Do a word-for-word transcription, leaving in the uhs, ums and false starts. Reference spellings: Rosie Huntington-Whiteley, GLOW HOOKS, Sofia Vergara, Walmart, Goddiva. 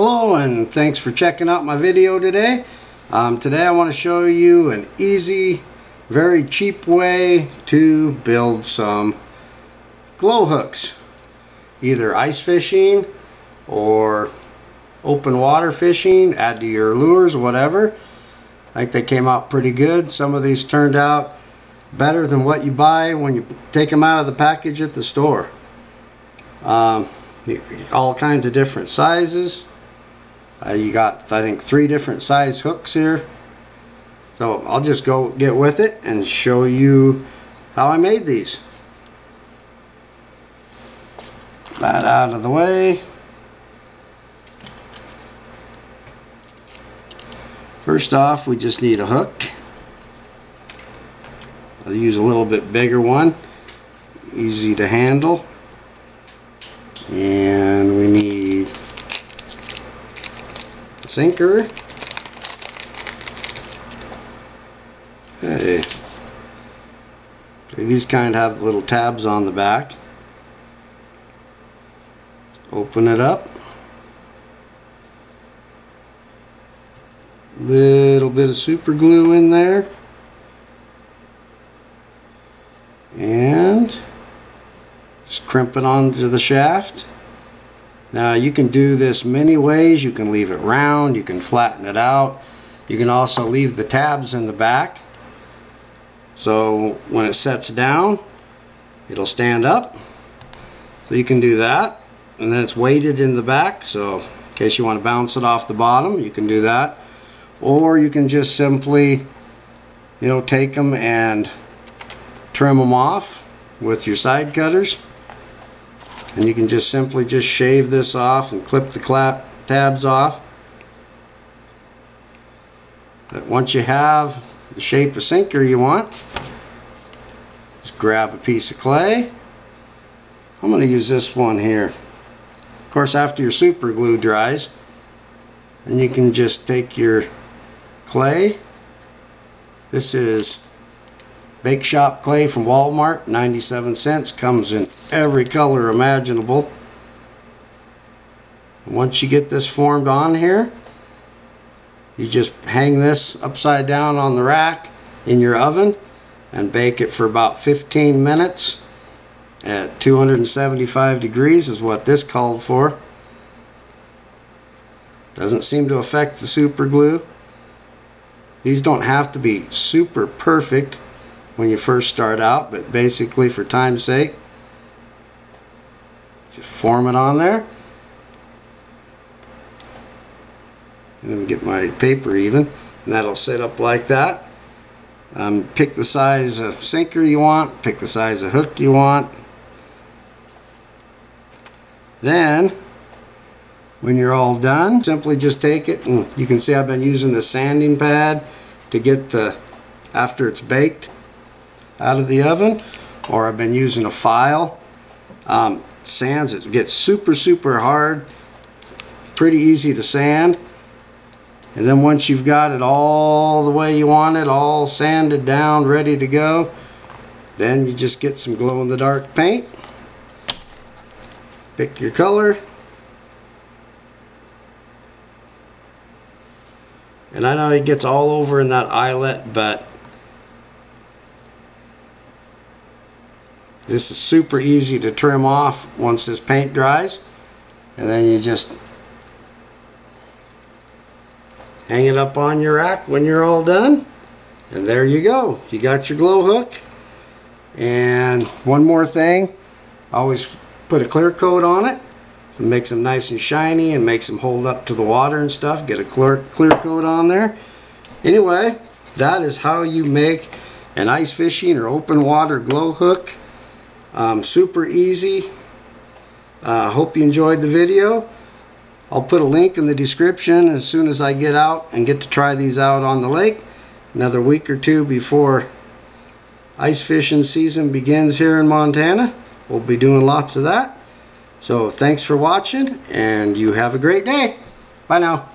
Hello, and thanks for checking out my video today. Um, today I want to show you an easy, very cheap way to build some glow hooks, either ice fishing or open water fishing, add to your lures, whatever. I think they came out pretty good. Some of these turned out better than what you buy when you take them out of the package at the store. Um, all kinds of different sizes. Uh, you got, I think, three different size hooks here. So I'll just go get with it and show you how I made these. That out of the way. First off, we just need a hook. I'll use a little bit bigger one, easy to handle. And we need a sinker. Hey. Okay, these kind have little tabs on the back. Open it up. Little bit of super glue in there. And just crimp it onto the shaft. Now you can do this many ways. You can leave it round, you can flatten it out. You can also leave the tabs in the back. So when it sets down, it'll stand up. So you can do that. And then it's weighted in the back, so in case you want to bounce it off the bottom, you can do that. Or you can just simply, you know, take them and trim them off with your side cutters. And you can just simply just shave this off and clip the clap tabs off. But once you have the shape of sinker you want, just grab a piece of clay. I'm going to use this one here. Of course, after your super glue dries, and you can just take your clay. This is Bake Shop clay from Walmart, ninety-seven cents, comes in every color imaginable. And once you get this formed on here, you just hang this upside down on the rack in your oven and bake it for about fifteen minutes. At two hundred seventy-five degrees is what this called for. Doesn't seem to affect the super glue. These don't have to be super perfect when you first start out, but basically for time's sake, just form it on there. Let me get my paper even, and that'll sit up like that. Um, pick the size of sinker you want, pick the size of hook you want. Then when you're all done, simply just take it, and you can see I've been using the sanding pad to get the, after it's baked, out of the oven, or I've been using a file. Um, sands it, gets super super hard, pretty easy to sand. And then once you've got it all the way you want it, all sanded down, ready to go, then you just get some glow-in-the-dark paint. Pick your color. And I know it gets all over in that eyelet, but this is super easy to trim off once this paint dries. And then you just hang it up on your rack when you're all done. And there you go. You got your glow hook. And one more thing, always put a clear coat on it. So it makes them nice and shiny and makes them hold up to the water and stuff. Get a clear, clear coat on there. Anyway, that is how you make an ice fishing or open water glow hook. Um, super easy. Uh, hope you enjoyed the video. I'll put a link in the description as soon as I get out and get to try these out on the lake. Another week or two before ice fishing season begins here in Montana. We'll be doing lots of that. So thanks for watching, and you have a great day. Bye now.